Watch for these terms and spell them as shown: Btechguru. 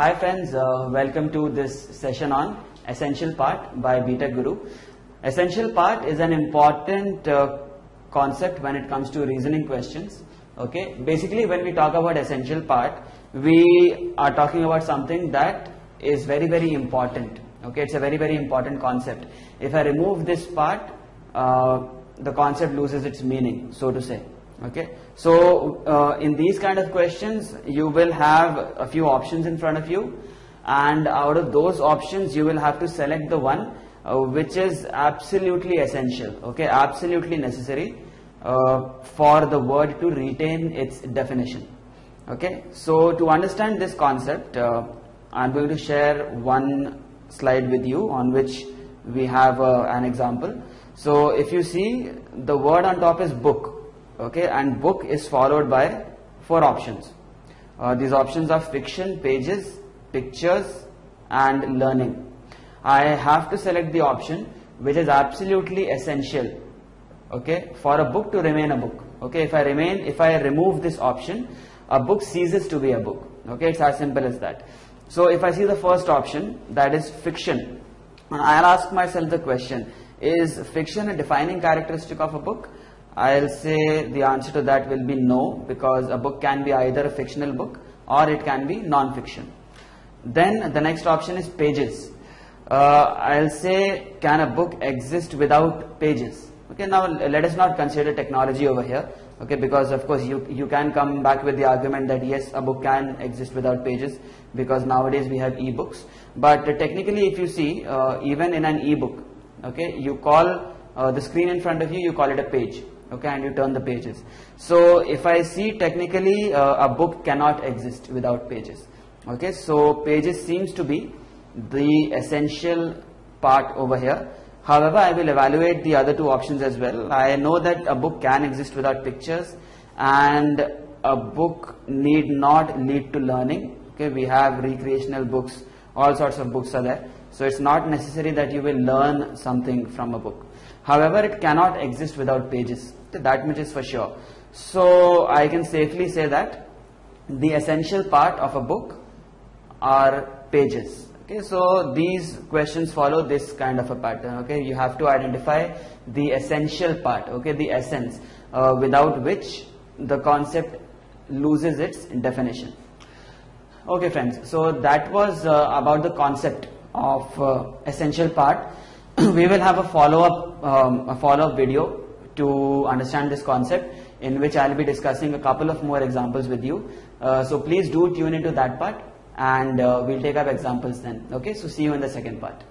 Hi friends, welcome to this session on Essential Part by Btechguru. Essential Part is an important concept when it comes to reasoning questions. Okay, basically when we talk about Essential Part, we are talking about something that is very, very important. Okay, it's a very, very important concept. If I remove this part, the concept loses its meaning, so to say. Okay, so in these kind of questions, you will have a few options in front of you, and out of those options, you will have to select the one which is absolutely essential, okay, absolutely necessary for the word to retain its definition. Okay, so to understand this concept, I'm going to share one slide with you on which we have an example. So if you see, the word on top is book. Okay, and book is followed by four options. These options are fiction, pages, pictures, and learning. I have to select the option which is absolutely essential, okay, for a book to remain a book. Okay, if I remove this option, a book ceases to be a book. Okay, it's as simple as that. So if I see the first option, that is fiction, and I'll ask myself the question, is fiction a defining characteristic of a book? I'll say the answer to that will be no, because a book can be either a fictional book or it can be non-fiction. Then the next option is pages. I'll say, can a book exist without pages? Okay, now let us not consider technology over here, okay, because of course you can come back with the argument that yes, a book can exist without pages, because nowadays we have e-books. But technically, if you see, even in an e-book, okay, you call the screen in front of you, you call it a page. Okay, and you turn the pages. So if I see, technically a book cannot exist without pages. Okay, so pages seems to be the essential part over here. However, I will evaluate the other two options as well. I know that a book can exist without pictures, and a book need not lead to learning. Okay, we have recreational books, all sorts of books are there. So it's not necessary that you will learn something from a book. However, it cannot exist without pages. That much is for sure. So I can safely say that the essential part of a book are pages. Okay, so these questions follow this kind of a pattern. Okay, you have to identify the essential part. Okay, the essence without which the concept loses its definition. Okay, friends. So that was about the concept of essential part. We will have a follow-up video to understand this concept, in which I'll be discussing a couple of more examples with you. So please do tune into that part, and we'll take up examples then. Okay, so see you in the second part.